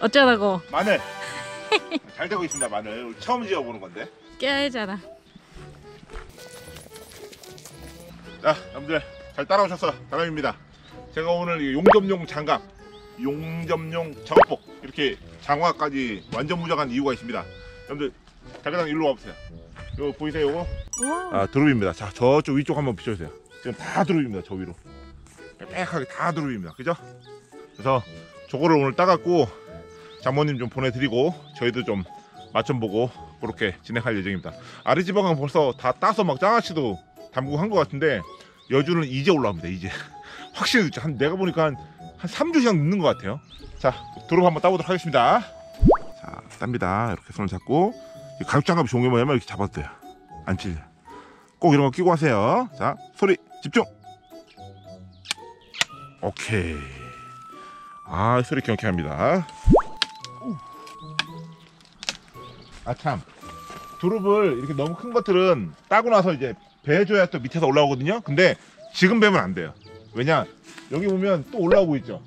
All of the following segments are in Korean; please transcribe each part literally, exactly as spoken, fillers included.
어쩌라고? 마늘. 잘 되고 있습니다. 마늘 처음 지어보는 건데. 깨알잖아. 자, 여러분들 잘 따라오셔서 다람입니다. 제가 오늘 용접용 장갑, 용접용 작업복 이렇게 장화까지 완전 무장한 이유가 있습니다. 여러분들 자기장 일로 와보세요. 이거 보이세요? 이거? 아, 두릅입니다. 자, 저쪽 위쪽 한번 비춰주세요. 지금 다 두릅입니다. 저 위로 빽빽하게 다 두릅입니다. 그죠? 그래서 저거를 오늘 따갖고 장모님 좀 보내드리고 저희도 좀 맞춰보고 그렇게 진행할 예정입니다. 아랫지방은 벌써 다 따서 막 장아찌도 담그고 한 것 같은데 여주는 이제 올라옵니다. 이제 확실히 한 내가 보니까 한, 한 삼 주 이상 늦는 것 같아요. 자, 두릅 한번 따보도록 하겠습니다. 자, 땁니다. 이렇게 손을 잡고 가죽장갑이 좋은 게 뭐냐면 이렇게 잡아도 돼요. 안 찔려. 꼭 이런 거 끼고 하세요. 자, 소리 집중. 오케이. 아, 소리 경쾌합니다. 아, 참, 두릅을 이렇게 너무 큰 것들은 따고 나서 이제 베줘야 또 밑에서 올라오거든요. 근데 지금 베면 안 돼요. 왜냐, 여기 보면 또 올라오고 있죠.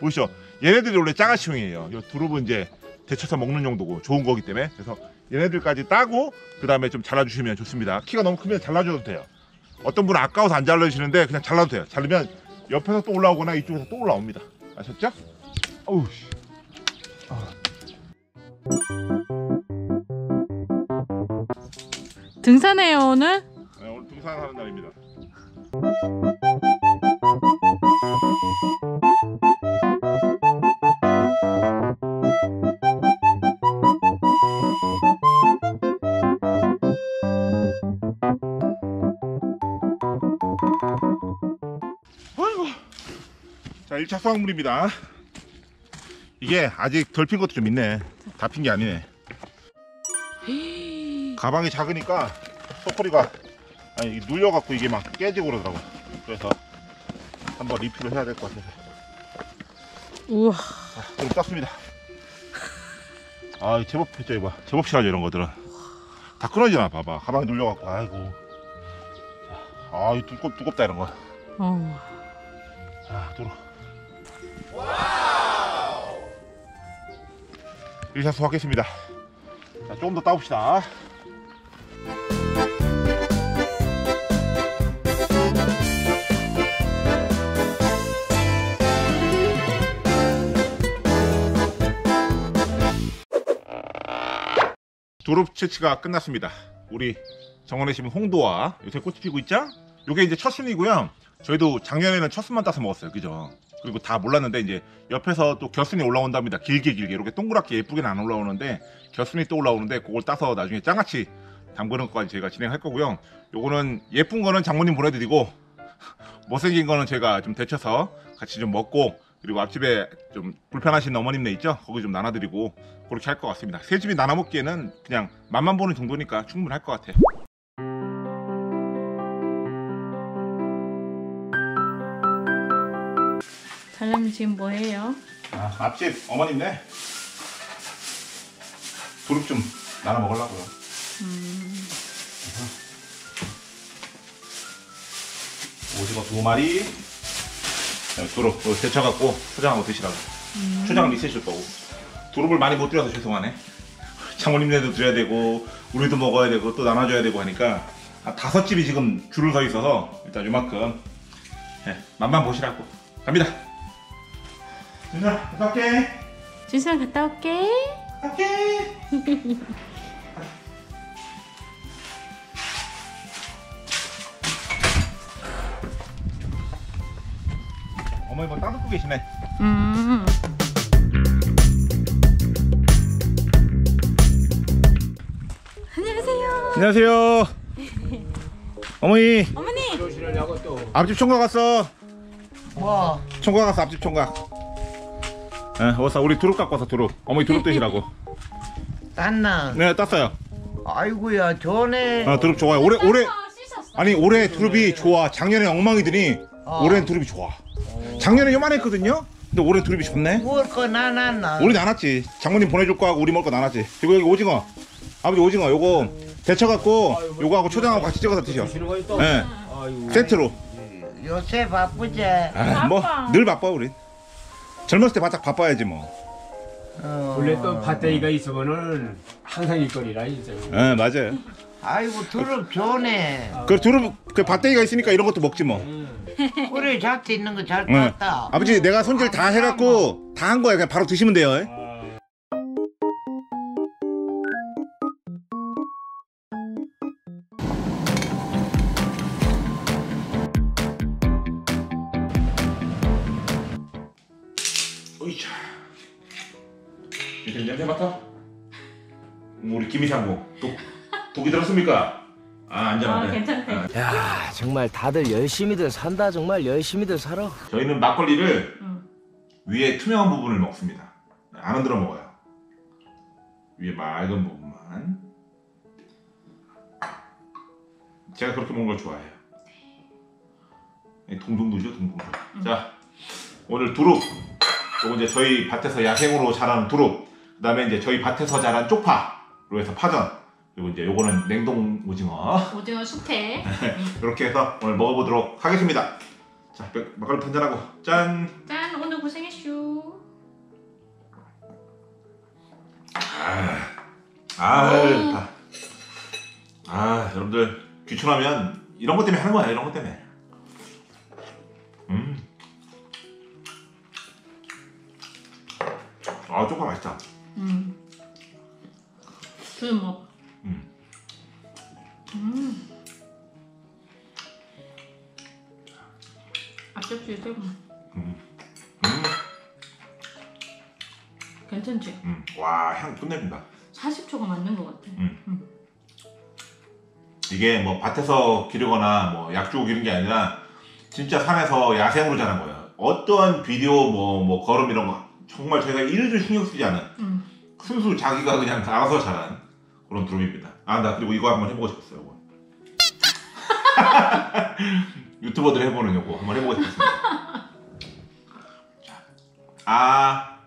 보이시죠? 얘네들이 원래 장아찌용이에요. 이 두릅은 이제 데쳐서 먹는 용도고 좋은 거기 때문에. 그래서 얘네들까지 따고 그 다음에 좀 잘라주시면 좋습니다. 키가 너무 크면 잘라줘도 돼요. 어떤 분은 아까워서 안 잘라주시는데 그냥 잘라도 돼요. 자르면 옆에서 또 올라오거나 이쪽에서 또 올라옵니다. 아셨죠? 어우, 씨. 등산해요 오늘? 네, 오늘 등산하는 날입니다. 아이고, 자, 일 차 수확물입니다. 이게 아직 덜 핀 것도 좀 있네. 다 핀 게 아니네. 가방이 작으니까 소코리가 아니 눌려갖고 이게 막 깨지고 그러더라고. 그래서 한번 리필을 해야 될 것 같아요. 우와. 자, 그럼 땄습니다. 아, 제법 했죠. 이거 제법 싫어하죠 이런 거들은. 다 끊어지잖아. 봐봐, 가방이 눌려갖고. 아이고. 아, 이거 두껍, 두껍다 이런 거. 어. 자, 들어. 와우. 일 차 수확했습니다. 자, 조금 더 따봅시다. 두릅 채취가 끝났습니다. 우리 정원에 심은 홍도와 요새 꽃이 피고 있죠? 요게 이제 첫 순이고요. 저희도 작년에는 첫 순만 따서 먹었어요. 그죠? 그리고 다 몰랐는데 이제 옆에서 또 겨순이 올라온답니다. 길게 길게 이렇게 동그랗게 예쁘게는 안 올라오는데 겨순이 또 올라오는데 그걸 따서 나중에 장아찌 담그는 것까지 제가 진행할 거고요. 요거는 예쁜 거는 장모님 보내드리고 못생긴 거는 제가 좀 데쳐서 같이 좀 먹고 그리고 앞집에 좀 불편하신 어머님네 있죠? 거기 좀 나눠드리고 그렇게 할 것 같습니다. 세 집이 나눠 먹기에는 그냥 맛만 보는 정도니까 충분할 것 같아요. 달람이 지금 뭐해요? 아, 앞집 어머님네 두릅 좀 나눠 먹으려고요. 음. 오징어 두 마리. 두릅 데쳐갖고 포장하고 드시라고. 음. 초장은 있으실 거고. 두릅을 많이 못 드려서 죄송하네. 장모님네도 드려야 되고 우리도 먹어야 되고 또 나눠줘야 되고 하니까 한 다섯 집이 지금 줄을 서 있어서 일단 요만큼. 네, 맛만 보시라고 갑니다. 진수야 갔다 올게. 진수야 갔다 올게. 갈게. 어머니 뭐 따뜻고 계시네. 음. 안녕하세요. 안녕하세요. 어머니. 어머니. 앞집 총각 왔어. 와. 총각 왔어. 앞집 총각. 어, 왔어. 우리 두릅 갖고 와서 두릅. 어머니 두릅 드시라고. 땄나? 네, 땄어요. 아이고야, 전에. 아, 두릅 좋아요. 올해 올해 아니 올해 두릅이 좋아. 작년에 엉망이더니 아. 올해는 두릅이 좋아. 작년에 요만했거든요? 근데 올해 두릅이 좋네? 먹을 거 나눴나? 우리 나눴지. 장모님 보내줄 거 하고 우리 먹을 거 나눴지. 그리고 여기 오징어. 아버지 오징어 요거 데쳐갖고 요거하고 초장하고 같이 찍어서 드셔. 네. 세트로. 요새 바쁘지? 아, 뭐 늘 바빠 우리. 젊었을 때 바짝 바빠야지 뭐. 어... 원래 또 밭대기가 있으면은 항상 일거리라 진짜. 네, 맞아요. 아이고 두릅 좋네. 그 두릅 그 밭대기가 있으니까 이런 것도 먹지 뭐. 그래 잡채 있는 거 잘 봤다. 네. 아버지 내가 손질 다 해갖고 다 한 거야. 그냥 바로 드시면 돼요. 아. 오이차. 이렇게 냄새 맡아? 우리 김이상고 독이 들었습니까? 아, 안전하네. 아, 괜찮네. 아. 야, 정말 다들 열심히들 산다. 정말 열심히들 살아. 저희는 막걸리를 응. 위에 투명한 부분을 먹습니다. 안 흔들어 먹어요. 위에 맑은 부분만. 제가 그렇게 먹는 걸 좋아해요. 동동두죠, 동동두. 응. 자, 오늘 두릅. 요거 이제 저희 밭에서 야생으로 자란 두릅. 그다음에 이제 저희 밭에서 자란 쪽파로 해서 파전. 그리고 이제 요거는 냉동 오징어 오징어 숙회. 이렇게 해서 오늘 먹어보도록 하겠습니다. 자, 막걸리 한잔하고 짠! 짠! 오늘 고생했슈. 아, 아, 다. 아, 여러분들 귀촌하면 이런 것 때문에 하는 거야. 이런 것 때문에. 음. 아, 조금 맛있다. 음. 두릅 먹어. 음. 음. 앞접시에 세고. 음. 음. 괜찮지? 음. 와, 향 끝냅니다. 사십 초가 맞는 것 같아. 음. 음. 이게 뭐 밭에서 기르거나 뭐 약주고 기른 게 아니라 진짜 산에서 야생으로 자란 거예요. 어떠한 비료, 뭐, 뭐 거름 이런 거 정말 저희가 일일이 신경 쓰지 않은 음. 순수 자기가 그냥 알아서 자란 그런 두릅입니다. 아, 나 그리고 이거 한번 해보고 싶었어요. 이거. 유튜버들 해보는 요거 한번 해보고 싶었습니다. 아,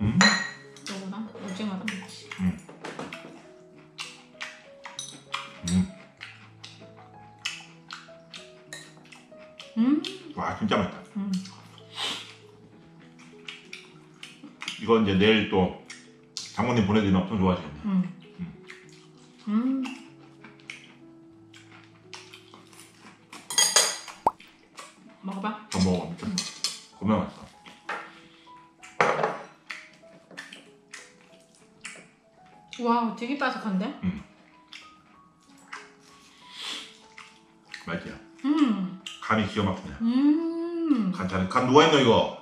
음, 요거랑 오징어랑 같이. 음, 음, 음. 와, 진짜 맛있다. 음. 이건 이제 내일 또 장모님 보내드리면 엄청 좋아하시겠네요. 음. 음. 음. 먹어봐. 더 먹어. 미쳤어. 겁나 맛있어. 와, 되게 바삭한데? 음. 맛있지? 음. 간이 기가 막히네. 음. 간 잘해. 간 누가 했노 이거?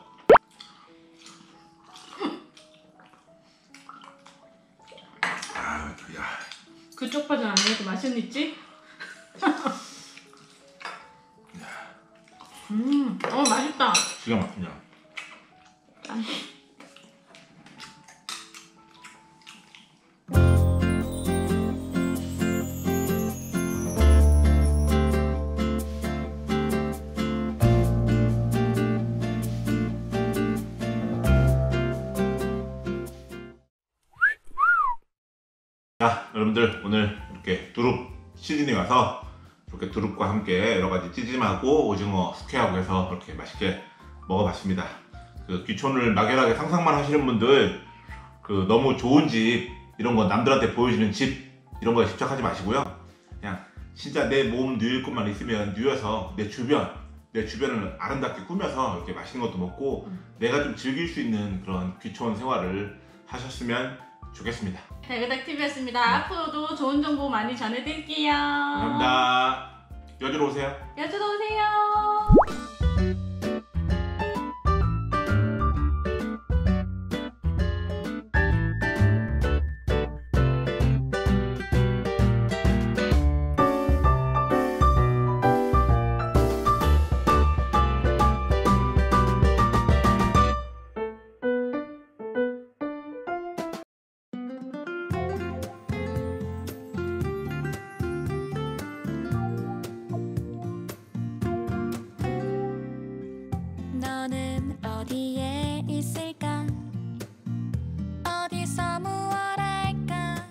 그쪽 파전 안 해도 맛은 있지? 음, 어 맛있다. 기가 막히냐? 짠. 자, 여러분들 오늘 이렇게 두릅 시즌이 와서 이렇게 두릅과 함께 여러가지 찌짐하고 오징어 숙회하고 해서 이렇게 맛있게 먹어봤습니다. 그 귀촌을 막연하게 상상만 하시는 분들, 그 너무 좋은 집 이런 거 남들한테 보여지는 집 이런 거에 집착하지 마시고요. 그냥 진짜 내 몸 누일 것만 있으면 누워서 내 주변 내 주변을 아름답게 꾸며서 이렇게 맛있는 것도 먹고 내가 좀 즐길 수 있는 그런 귀촌 생활을 하셨으면 좋겠습니다. 달그닥티비였습니다. 네. 앞으로도 좋은 정보 많이 전해드릴게요. 감사합니다. 여주로 오세요. 여주로 오세요. 너는 어디에 있을까? 어디서 무얼 할까?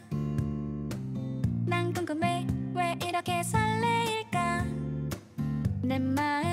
난 궁금해 왜 이렇게 설레일까? 내 맘